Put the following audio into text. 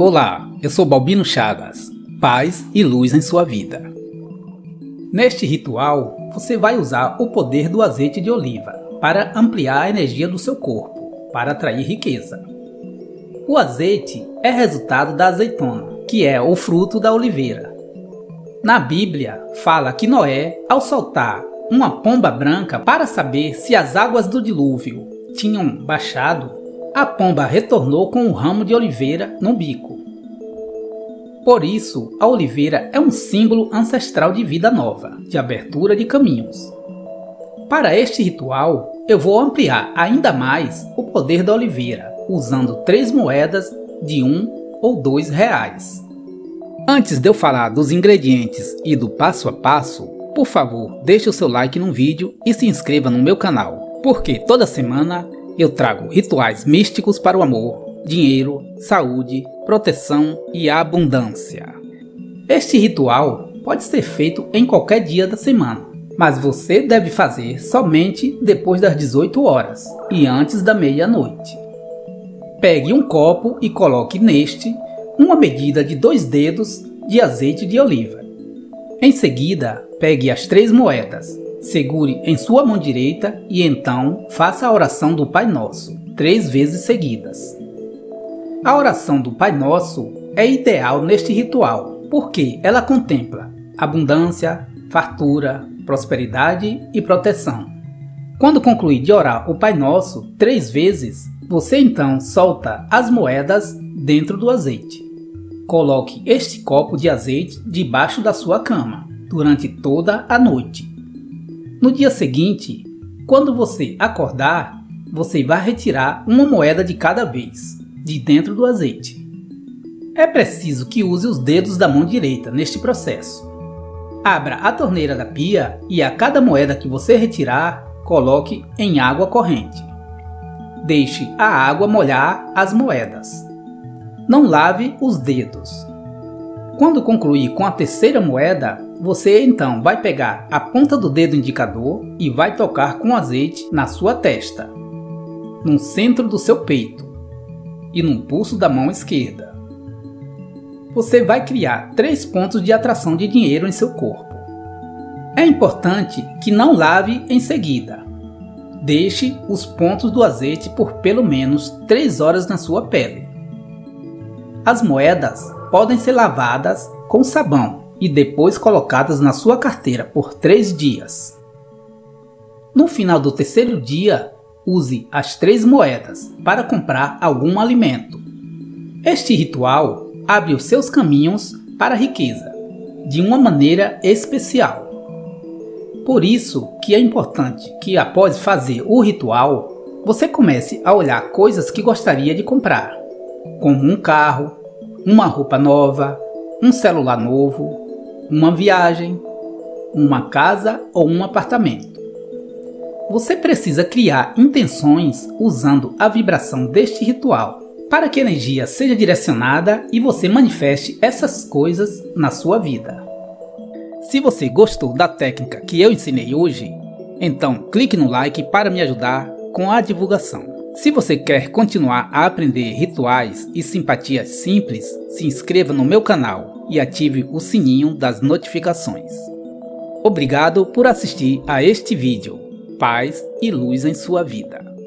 Olá, eu sou Balbino Chagas. Paz e luz em sua vida. Neste ritual, você vai usar o poder do azeite de oliva para ampliar a energia do seu corpo, para atrair riqueza. O azeite é resultado da azeitona, que é o fruto da oliveira. Na Bíblia, fala que Noé, ao soltar uma pomba branca para saber se as águas do dilúvio tinham baixado, a pomba retornou com um ramo de oliveira no bico. Por isso, a oliveira é um símbolo ancestral de vida nova, de abertura de caminhos. Para este ritual, eu vou ampliar ainda mais o poder da oliveira, usando 3 moedas de R$1 ou R$2. Antes de eu falar dos ingredientes e do passo a passo, por favor, deixe o seu like no vídeo e se inscreva no meu canal, porque toda semana eu trago rituais místicos para o amor, dinheiro, saúde, proteção e abundância. Este ritual pode ser feito em qualquer dia da semana, mas você deve fazer somente depois das 18 horas e antes da meia-noite. Pegue um copo e coloque neste uma medida de 2 dedos de azeite de oliva. Em seguida, pegue as 3 moedas. Segure em sua mão direita e então faça a oração do Pai Nosso, 3 vezes seguidas. A oração do Pai Nosso é ideal neste ritual, porque ela contempla abundância, fartura, prosperidade e proteção. Quando concluir de orar o Pai Nosso 3 vezes, você então solta as moedas dentro do azeite. Coloque este copo de azeite debaixo da sua cama durante toda a noite. No dia seguinte, quando você acordar, você vai retirar uma moeda de cada vez, de dentro do azeite. É preciso que use os dedos da mão direita neste processo. Abra a torneira da pia e a cada moeda que você retirar, coloque em água corrente. Deixe a água molhar as moedas. Não lave os dedos. Quando concluir com a 3ª moeda, você então vai pegar a ponta do dedo indicador e vai tocar com azeite na sua testa, no centro do seu peito e no pulso da mão esquerda. Você vai criar 3 pontos de atração de dinheiro em seu corpo. É importante que não lave em seguida. Deixe os pontos do azeite por pelo menos 3 horas na sua pele. As moedas podem ser lavadas com sabão e depois colocadas na sua carteira por 3 dias. No final do 3º dia, use as 3 moedas para comprar algum alimento. Este ritual abre os seus caminhos para a riqueza, de uma maneira especial. Por isso que é importante que após fazer o ritual, você comece a olhar coisas que gostaria de comprar, como um carro, uma roupa nova, um celular novo, uma viagem, uma casa ou um apartamento. Você precisa criar intenções usando a vibração deste ritual, para que a energia seja direcionada e você manifeste essas coisas na sua vida. Se você gostou da técnica que eu ensinei hoje, então clique no like para me ajudar com a divulgação. Se você quer continuar a aprender rituais e simpatias simples, se inscreva no meu canal e ative o sininho das notificações. Obrigado por assistir a este vídeo. Paz e luz em sua vida.